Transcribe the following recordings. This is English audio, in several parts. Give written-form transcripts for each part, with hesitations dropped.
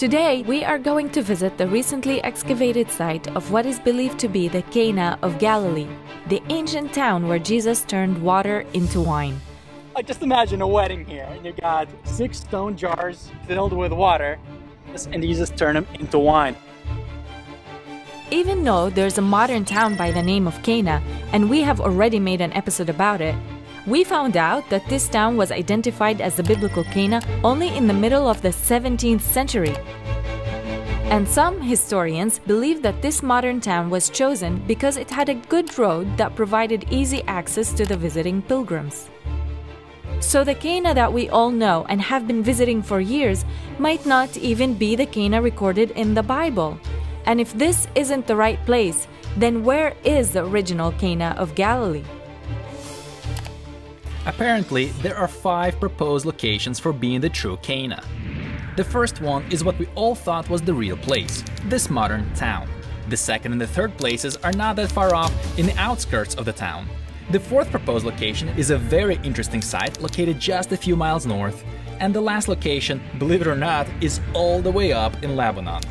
Today, we are going to visit the recently excavated site of what is believed to be the Cana of Galilee, the ancient town where Jesus turned water into wine. Like, just imagine a wedding here, and you got 6 stone jars filled with water, and you just turn them into wine. Even though there's a modern town by the name of Cana, and we have already made an episode about it, we found out that this town was identified as the biblical Cana only in the middle of the 17th century. And some historians believe that this modern town was chosen because it had a good road that provided easy access to the visiting pilgrims. So the Cana that we all know and have been visiting for years might not even be the Cana recorded in the Bible. And if this isn't the right place, then where is the original Cana of Galilee? Apparently, there are 5 proposed locations for being the true Cana. The first one is what we all thought was the real place, this modern town. The second and the third places are not that far off, in the outskirts of the town. The fourth proposed location is a very interesting site located just a few miles north. And the last location, believe it or not, is all the way up in Lebanon.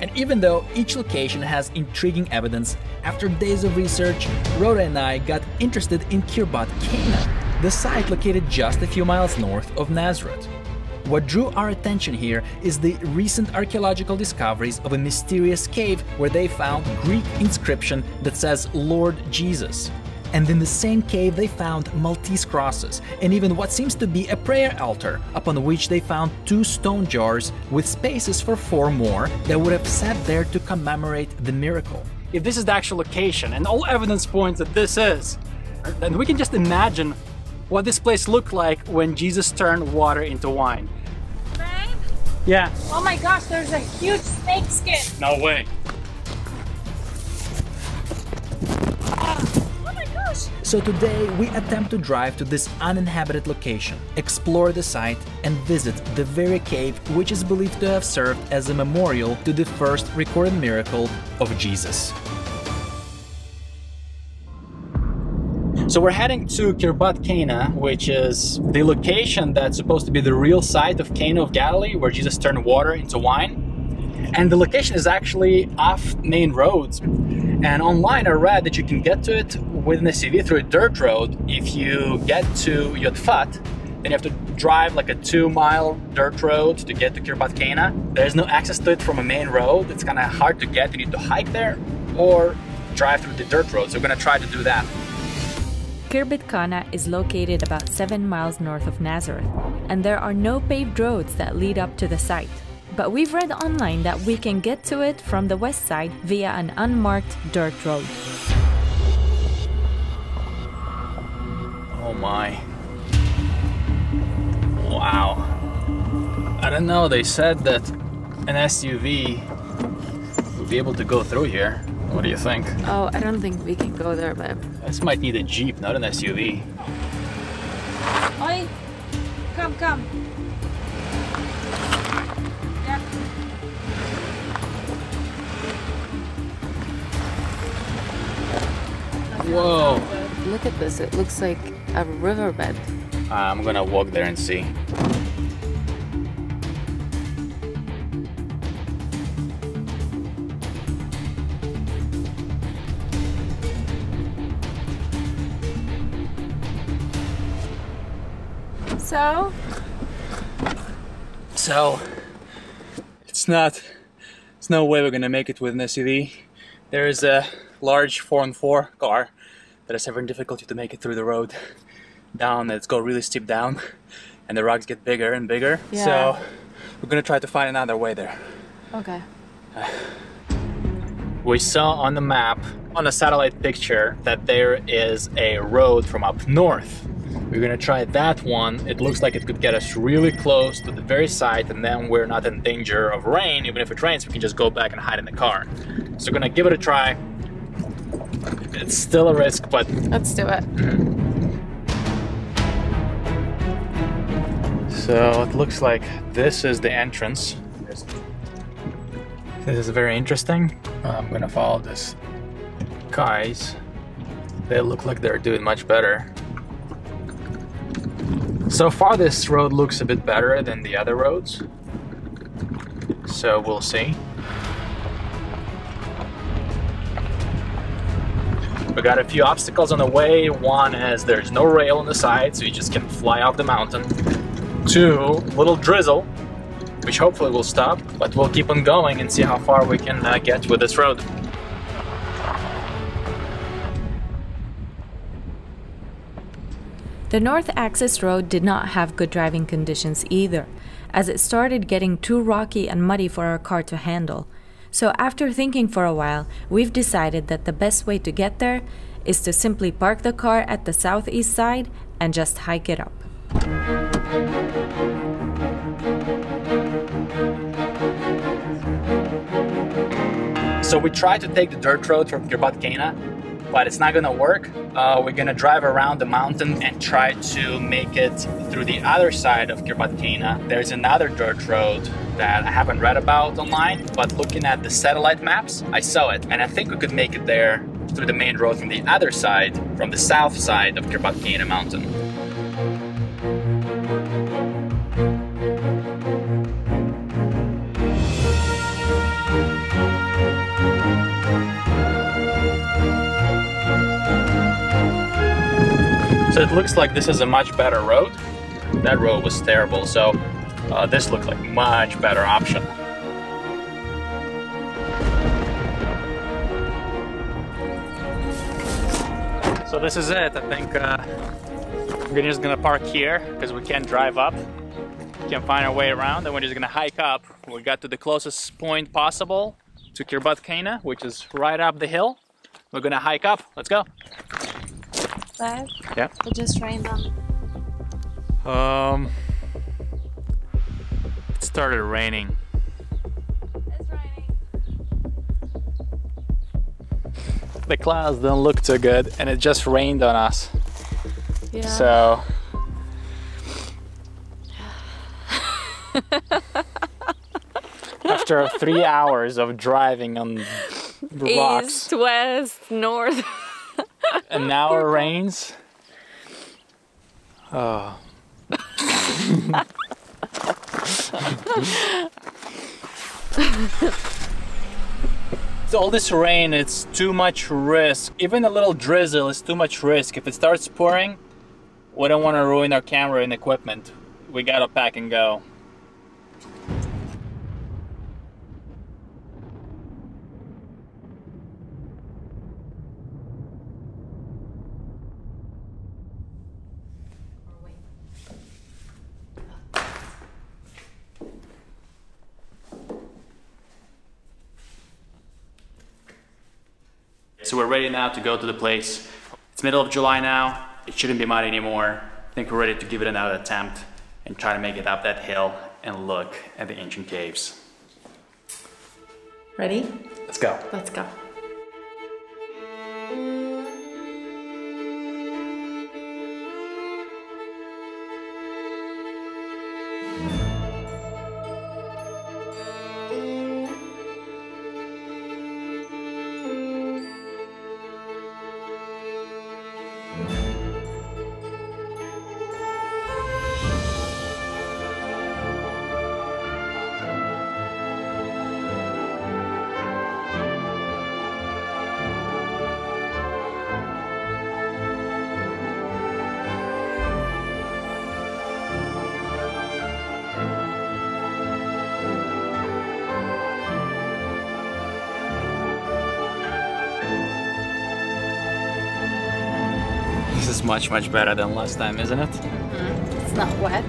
And even though each location has intriguing evidence, after days of research, Rhoda and I got interested in Khirbet Qana, the site located just a few miles north of Nazareth. What drew our attention here is the recent archaeological discoveries of a mysterious cave where they found Greek inscription that says Lord Jesus. And in the same cave they found Maltese crosses and even what seems to be a prayer altar, upon which they found 2 stone jars with spaces for 4 more that would have sat there to commemorate the miracle. If this is the actual location, and all evidence points that this is, then we can just imagine what this place looked like when Jesus turned water into wine. Babe? Yeah? Oh my gosh, there's a huge snake skin! No way! So today we attempt to drive to this uninhabited location, explore the site, and visit the very cave which is believed to have served as a memorial to the first recorded miracle of Jesus. So we're heading to Khirbet Qana, which is the location that's supposed to be the real site of Cana of Galilee, where Jesus turned water into wine. And the location is actually off main roads. And online I read that you can get to it with an SUV through a dirt road. If you get to Yotfat, then you have to drive like a 2-mile dirt road to get to Khirbet Qana. There's no access to it from a main road. It's kind of hard to get. You need to hike there or drive through the dirt road. So we're going to try to do that. Khirbet Qana is located about 7 miles north of Nazareth, and there are no paved roads that lead up to the site. But we've read online that we can get to it from the west side via an unmarked dirt road. Oh my. Wow. I don't know, they said that an SUV would be able to go through here. What do you think? Oh, I don't think we can go there, babe. This might need a Jeep, not an SUV. Oi! Come, come. Yeah. Whoa! Look at this, it looks like a riverbed. I'm gonna walk there and see. So, it's no way we're gonna make it with an SUV. There is a large 4x4 car that is having difficulty to make it through the road. Down, it's go really steep down, and the rocks get bigger and bigger. Yeah. So we're gonna try to find another way there. Okay. We saw on the map, on a satellite picture, that there is a road from up north. We're gonna try that one. It looks like it could get us really close to the very site, and then we're not in danger of rain. Even if it rains, we can just go back and hide in the car. So we're gonna give it a try. It's still a risk, but... let's do it. So it looks like this is the entrance. This is very interesting. I'm gonna follow this. Guys, they look like they're doing much better. So far this road looks a bit better than the other roads. so we'll see. We got a few obstacles on the way. One is there's no rail on the side, so you just can fly off the mountain. Two, little drizzle, which hopefully will stop, but we'll keep on going and see how far we can get with this road. The North Access Road did not have good driving conditions either, as it started getting too rocky and muddy for our car to handle. So after thinking for a while, we've decided that the best way to get there is to simply park the car at the southeast side and just hike it up. So we tried to take the dirt road from Khirbet Qana, but it's not gonna work. We're gonna drive around the mountain and try to make it through the other side of Khirbet Qana. There's another dirt road that I haven't read about online, but looking at the satellite maps, I saw it. And I think we could make it there through the main road from the other side, from the south side of Khirbet Qana mountain. So it looks like this is a much better road. That road was terrible, so this looked like a much better option. So this is it. I think we're just gonna park here because we can't drive up. We can't find our way around, and we're just gonna hike up. We got to the closest point possible to Khirbet Qana, which is right up the hill. We're gonna hike up. Let's go. Yeah. Or just random? It started raining. It's raining. The clouds don't look too good, and it just rained on us. Yeah. So. After 3 hours of driving on rocks. East, west, north. And now it rains. Oh. So all this rain, it's too much risk. Even a little drizzle is too much risk. If it starts pouring, we don't want to ruin our camera and equipment. We gotta pack and go. So we're ready now to go to the place. It's middle of July now. It shouldn't be muddy anymore. I think we're ready to give it another attempt and try to make it up that hill and look at the ancient caves. Ready? Let's go. Let's go. Is much better than last time, isn't it? It's not wet.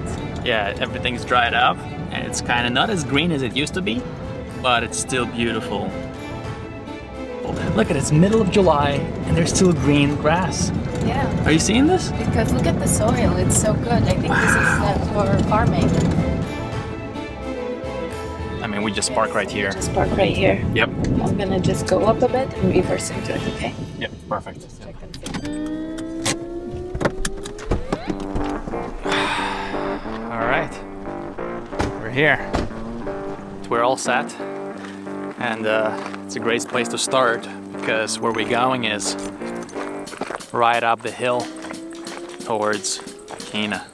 Yeah, everything's dried up and it's kind of not as green as it used to be, but it's still beautiful. Look at it, it's middle of July and there's still green grass. Yeah. Are you seeing this? Because look at the soil, it's so good. I think This is for farming. I mean, we just park right here. Just park right here. Yep. I'm gonna just go up a bit and reverse into it, okay? Yep, perfect. Just check and see. Here. We're all set and it's a great place to start because where we're going is right up the hill towards Qana.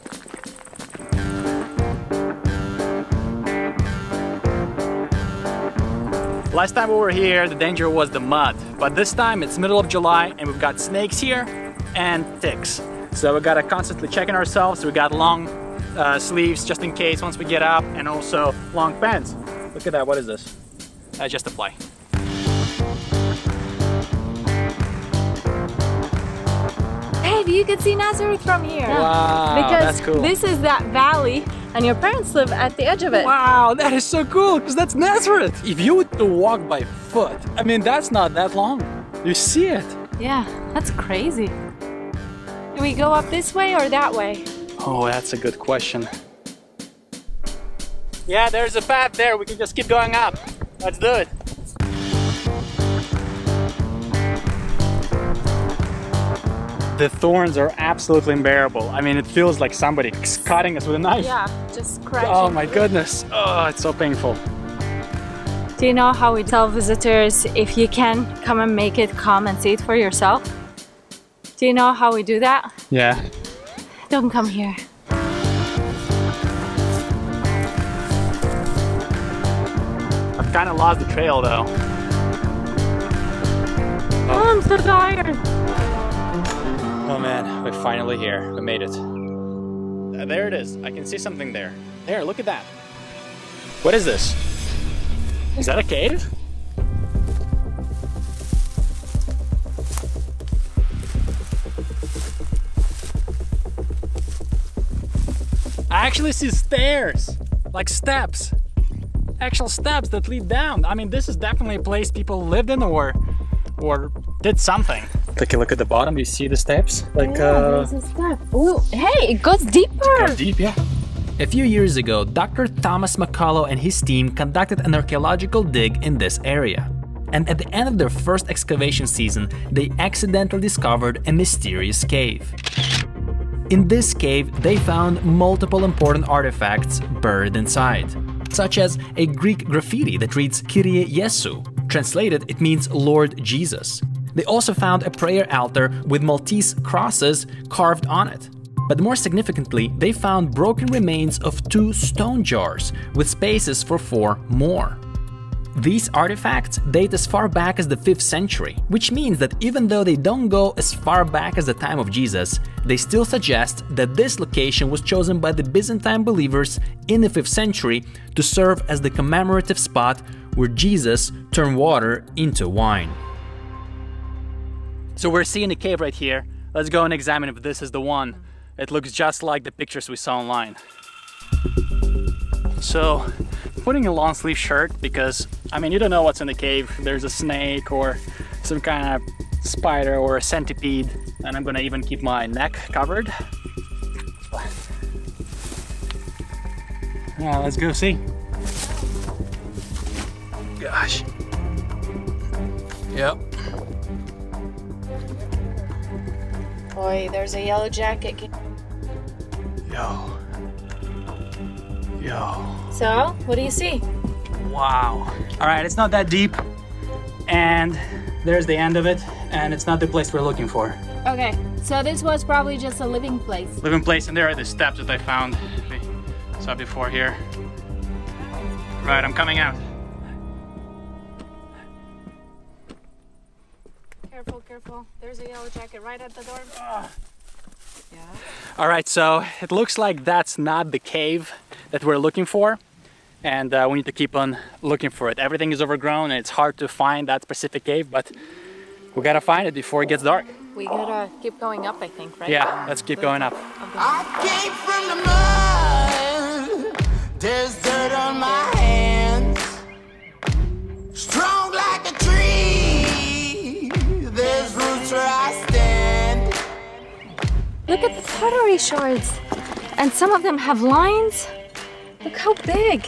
Last time we were here, the danger was the mud, but this time it's middle of July and we've got snakes here and ticks. So we gotta constantly checking ourselves. We got long sleeves just in case once we get up, and also long pants. Look at that, what is this? Just a fly. Hey, you could see Nazareth from here. Wow, because that's cool. This is that valley and your parents live at the edge of it. Wow, that is so cool, because that's Nazareth. If you were to walk by foot, I mean, that's not that long. You see it. Yeah, that's crazy. Do we go up this way or that way? Oh, that's a good question. Yeah, there's a path there. We can just keep going up. Let's do it. The thorns are absolutely unbearable. I mean, it feels like somebody cutting us with a knife. Yeah, just crashing. Oh my goodness. Oh, it's so painful. Do you know how we tell visitors, if you can come and make it, come and see it for yourself? Do you know how we do that? Yeah. Don't come here. I've kind of lost the trail though. Oh, I'm so tired. Oh man, we're finally here. We made it. There it is. I can see something there. There, look at that. What is this? Is that a cave? I actually see stairs, like steps. Actual steps that lead down. I mean, this is definitely a place people lived in or did something. Take a look at the bottom. You see the steps? Like yeah, there's a step. Ooh, hey, it goes deeper. It goes deep, yeah. A few years ago, Dr. Thomas McCullough and his team conducted an archaeological dig in this area. And at the end of their first excavation season, they accidentally discovered a mysterious cave. In this cave, they found multiple important artifacts buried inside, such as a Greek graffiti that reads Kyrie Yesu. Translated, it means Lord Jesus. They also found a prayer altar with Maltese crosses carved on it. But more significantly, they found broken remains of 2 stone jars with spaces for 4 more. These artifacts date as far back as the 5th century, which means that even though they don't go as far back as the time of Jesus, they still suggest that this location was chosen by the Byzantine believers in the 5th century to serve as the commemorative spot where Jesus turned water into wine. So we're seeing a cave right here. Let's go and examine if this is the one. It looks just like the pictures we saw online. So, putting a long sleeve shirt because, I mean, you don't know what's in the cave. There's a snake or some kind of spider or a centipede. And I'm gonna even keep my neck covered. Yeah, let's go see. Gosh. Yep. Boy, there's a yellow jacket. Yo. Yo. So, what do you see? Wow. All right, it's not that deep. And there's the end of it. And it's not the place we're looking for. Okay, so this was probably just a living place. Living place, and there are the steps that I found. We saw before here. Right, I'm coming out. Careful, careful. There's a yellow jacket right at the door. Yeah. All right, so it looks like that's not the cave that we're looking for. And we need to keep on looking for it. Everything is overgrown and it's hard to find that specific cave, but we gotta find it before it gets dark. We gotta keep going up, I think, right? Yeah, let's keep going up. I came from the mud. There's dirt on my hands. Strong like a tree. There's roots where I stand. Look at the pottery shards. And some of them have lines. Look how big.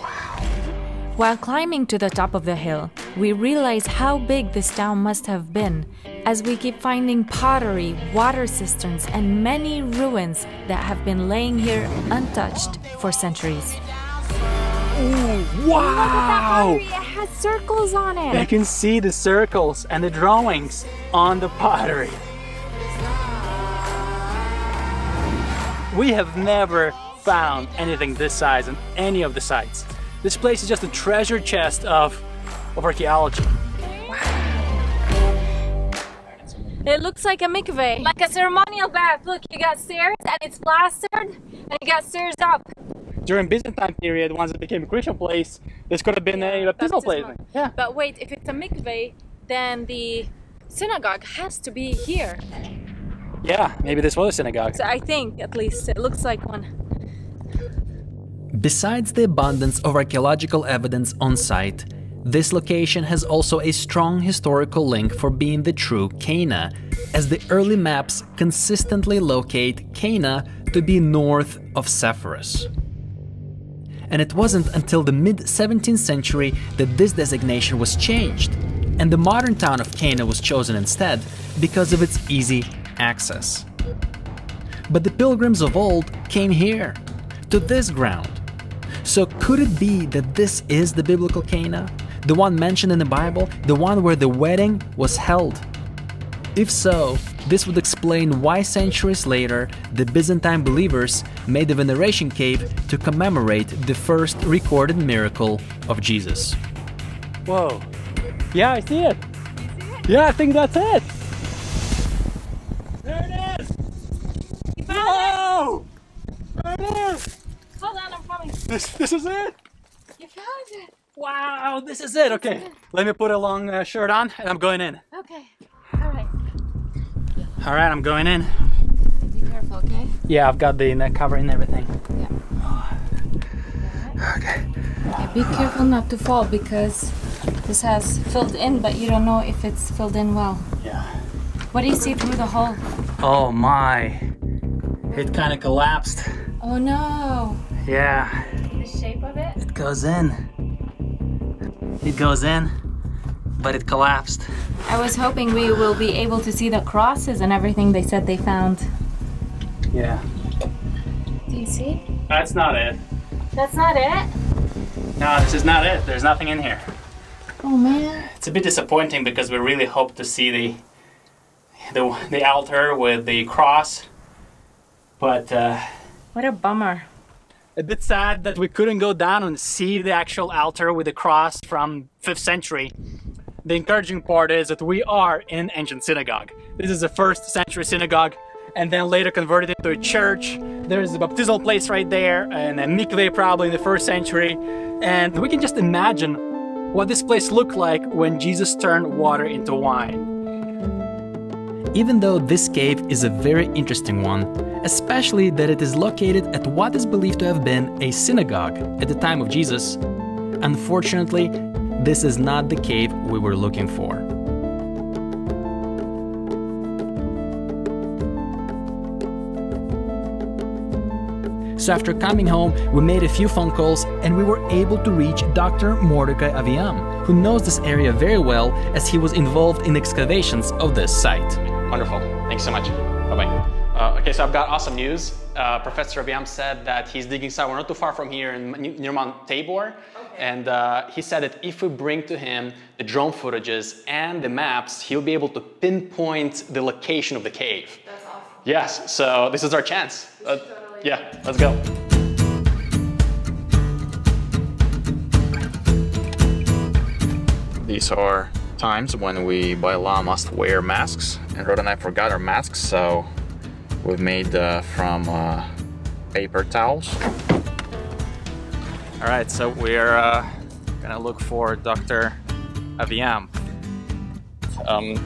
Wow. While climbing to the top of the hill, we realize how big this town must have been, as we keep finding pottery, water cisterns, and many ruins that have been laying here untouched for centuries. Ooh, wow! Look at that pottery. It has circles on it. I can see the circles and the drawings on the pottery. We have never found anything this size on any of the sites. This place is just a treasure chest of archaeology. It looks like a mikveh, like a ceremonial bath. Look, you got stairs and it's plastered, and you got stairs up. During Byzantine period, once it became a Christian place, this could have been a baptismal place. Yeah. But wait, if it's a mikveh, then the synagogue has to be here. Yeah, maybe this was a synagogue. So I think, at least, it looks like one. Besides the abundance of archaeological evidence on site, this location has also a strong historical link for being the true Cana, as the early maps consistently locate Cana to be north of Sepphoris. And it wasn't until the mid-17th century that this designation was changed, and the modern town of Cana was chosen instead because of its easy access. But the pilgrims of old came here, to this ground. So could it be that this is the biblical Cana? The one mentioned in the Bible, the one where the wedding was held. If so, this would explain why centuries later the Byzantine believers made a veneration cave to commemorate the first recorded miracle of Jesus. Whoa. Yeah, I see it. You see it? Yeah, I think that's it. There it is. You found Whoa! It? There it is. Hold on, I'm coming. This is it. You found it. Wow, this is it. Okay, let me put a long shirt on and I'm going in. Okay, alright. Alright, I'm going in. Be careful, okay? Yeah, I've got the neck cover and everything. Yeah. Right. Okay. Yeah, be careful not to fall because this has filled in, but you don't know if it's filled in well. Yeah. What do you see through the hole? Oh my. It kind of collapsed. Oh no. Yeah. The shape of it? It goes in. It goes in, but it collapsed. I was hoping we will be able to see the crosses and everything they said they found. Yeah. Do you see? That's not it. That's not it? No, this is not it. There's nothing in here. Oh man. It's a bit disappointing because we really hoped to see the altar with the cross, but... what a bummer. A bit sad that we couldn't go down and see the actual altar with the cross from 5th century. The encouraging part is that we are in an ancient synagogue. This is a 1st century synagogue and then later converted into a church. There's a baptismal place right there and a mikveh probably in the 1st century. And we can just imagine what this place looked like when Jesus turned water into wine. Even though this cave is a very interesting one, especially that it is located at what is believed to have been a synagogue at the time of Jesus, unfortunately, this is not the cave we were looking for. So after coming home, we made a few phone calls and we were able to reach Dr. Mordechai Aviam, who knows this area very well as he was involved in excavations of this site. Wonderful. Thanks so much. Bye-bye. Okay, so I've got awesome news. Professor Aviam said that he's digging somewhere not too far from here near Mount Tabor. Okay. And he said that if we bring to him the drone footages and the maps, he'll be able to pinpoint the location of the cave. That's awesome. Yes, so this is our chance. Totally yeah, let's go. These are times when we, by law, must wear masks. And Rhoda and I forgot our masks, so we've made from paper towels. All right, so we're gonna look for Dr. Aviam.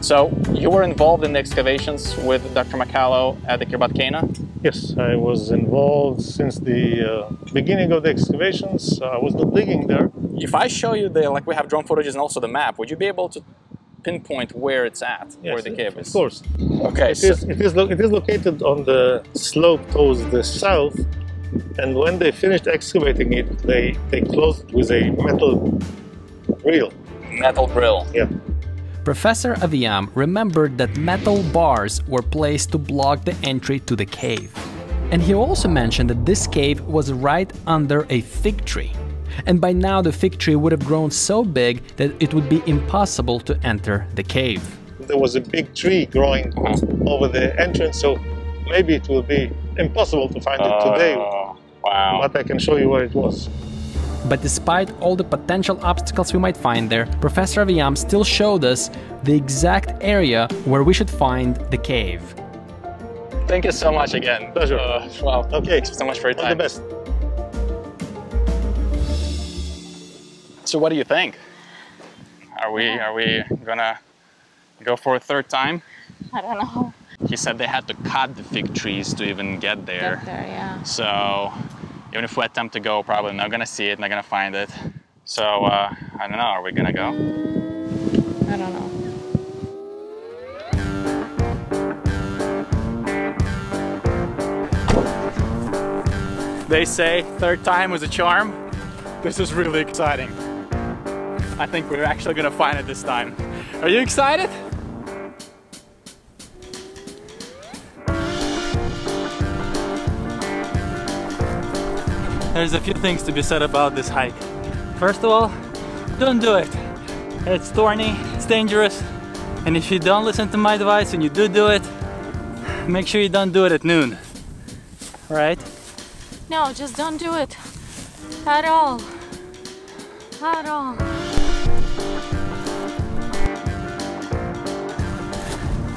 So you were involved in the excavations with Dr. McCullough at the Khirbet Qana? Yes, I was involved since the beginning of the excavations. I was not digging there. If I show you the, like we have drone footages and also the map, would you be able to pinpoint where it's at, yes, where the cave is? Of course. Okay. It is located on the slope towards the south, and when they finished excavating it, they closed it with a metal grill. Metal grill. Yeah. Professor Aviam remembered that metal bars were placed to block the entry to the cave. And he also mentioned that this cave was right under a fig tree. And by now the fig tree would have grown so big that it would be impossible to enter the cave. There was a big tree growing over the entrance, so maybe it will be impossible to find it today. Wow. But I can show you where it was. But despite all the potential obstacles we might find there, Professor Aviam still showed us the exact area where we should find the cave. Thank you so much again. Pleasure. Wow. Okay. Thank you so much for your time. All the best. So what do you think? Are we gonna go for a third time? I don't know. He said they had to cut the fig trees to even get there. Yeah. So even if we attempt to go, probably not gonna see it, not gonna find it. So I don't know, are we gonna go? I don't know. They say third time was a charm. This is really exciting. I think we're actually gonna find it this time. Are you excited? There's a few things to be said about this hike. First of all, don't do it. It's thorny, it's dangerous, and if you don't listen to my advice and you do it, make sure you don't do it at noon, right? No, just don't do it at all,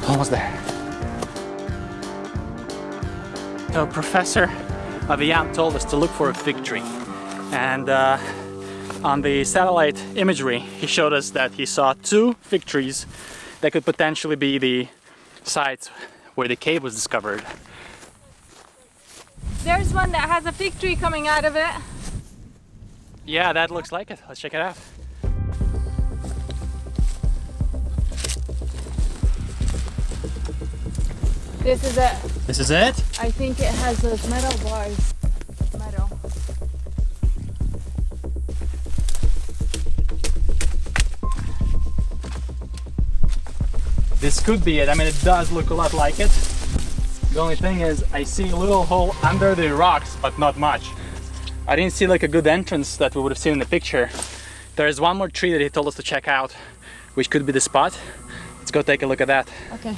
Almost there. So Professor Aviam told us to look for a fig tree, and on the satellite imagery he showed us that he saw two fig trees that could potentially be the sites where the cave was discovered. There's one that has a fig tree coming out of it. Yeah, that looks like it. Let's check it out. This is it. This is it? I think it has those metal bars. Metal. This could be it. I mean, it does look a lot like it. The only thing is, I see a little hole under the rocks, but not much. I didn't see like a good entrance that we would have seen in the picture. There is one more tree that he told us to check out, which could be the spot. Let's go take a look at that. Okay.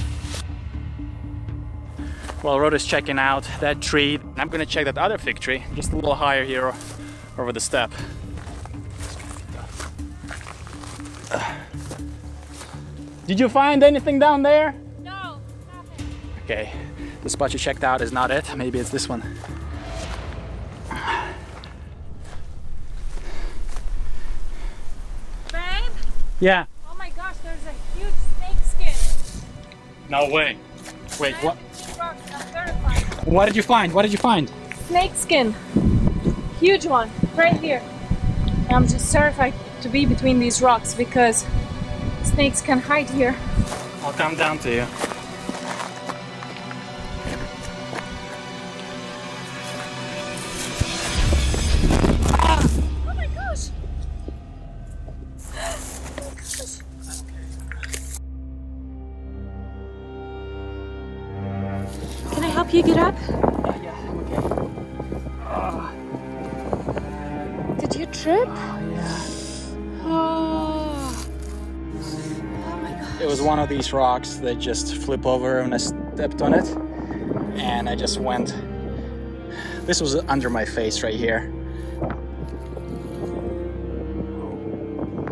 Well, Rhoda's checking out that tree. I'm gonna check that other fig tree, just a little higher here over the step. Did you find anything down there? No, nothing. Okay, the spot you checked out is not it. Maybe it's this one. Babe? Yeah. Oh my gosh, there's a huge snake skin. No way. Wait, what? What did you find? What did you find? Snake skin. Huge one. Right here. And I'm just terrified to be between these rocks because snakes can hide here. I'll come down to you. Ah! Oh my gosh! Help you get up? Yeah, I'm okay. Did you trip? Yeah. Oh my God. It was one of these rocks that just flip over and I stepped on it and I just went. This was under my face right here.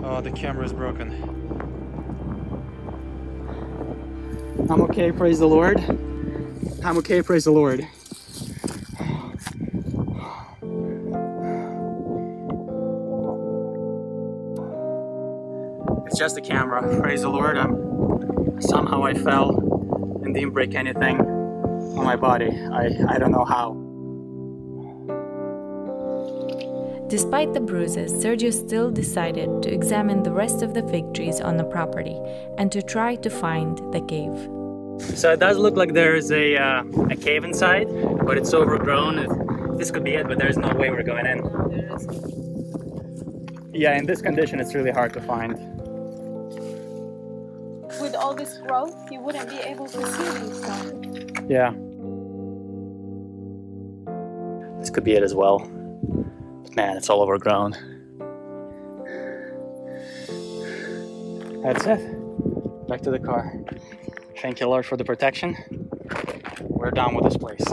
Oh, the camera is broken. I'm okay, praise the Lord. I'm okay, praise the Lord. It's just the camera, praise the Lord. Somehow I fell and didn't break anything on my body. I don't know how. Despite the bruises, Sergio still decided to examine the rest of the fig trees on the property and to try to find the cave. So it does look like there is a cave inside, but it's overgrown. This could be it, but there's no way we're going in. Yeah, in this condition, it's really hard to find. With all this growth, you wouldn't be able to see these stones. Yeah. This could be it as well. Man, it's all overgrown. That's it. Back to the car. Thank you, Lord, for the protection. We're done with this place.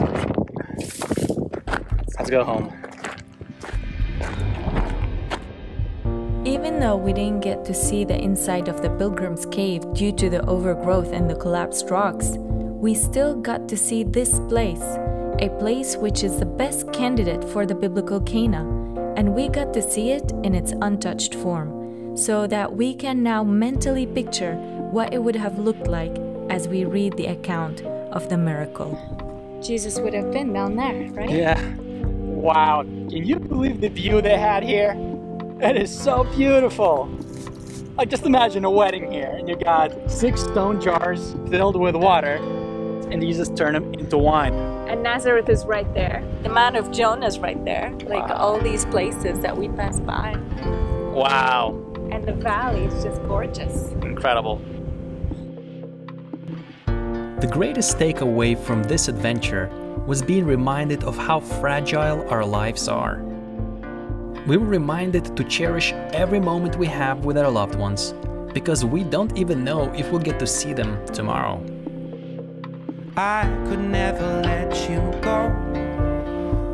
Let's go home. Even though we didn't get to see the inside of the pilgrim's cave due to the overgrowth and the collapsed rocks, we still got to see this place, a place which is the best candidate for the biblical Cana, and we got to see it in its untouched form, so that we can now mentally picture what it would have looked like as we read the account of the miracle. Jesus would have been down there, right? Yeah. Wow, can you believe the view they had here? It is so beautiful. Like, just imagine a wedding here, and you got 6 stone jars filled with water, and Jesus turned them into wine. And Nazareth is right there. The Mount of Jonah is right there. Like, wow. All these places that we pass by. Wow. And the valley is just gorgeous. Incredible. The greatest takeaway from this adventure was being reminded of how fragile our lives are. We were reminded to cherish every moment we have with our loved ones, because we don't even know if we'll get to see them tomorrow. I could never let you go.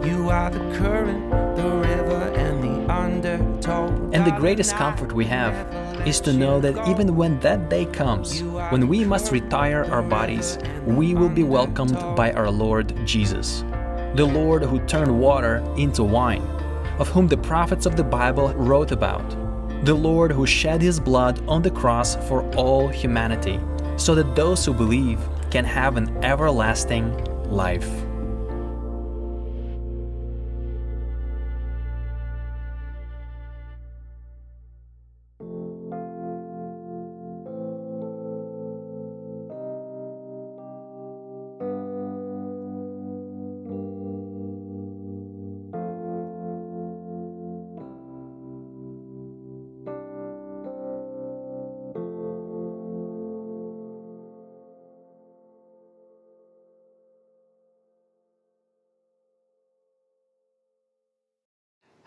You are the current, the river, and the undertow. And the greatest comfort we have is to know that even when that day comes, when we must retire our bodies, we will be welcomed by our Lord Jesus, the Lord who turned water into wine, of whom the prophets of the Bible wrote about, the Lord who shed his blood on the cross for all humanity, so that those who believe can have an everlasting life.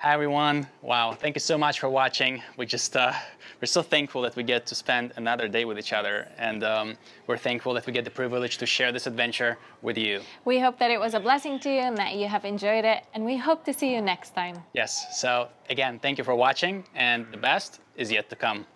Hi everyone, wow, thank you so much for watching. We're so thankful that we get to spend another day with each other, and we're thankful that we get the privilege to share this adventure with you. We hope that it was a blessing to you and that you have enjoyed it, and we hope to see you next time. Yes, so again, thank you for watching, and the best is yet to come.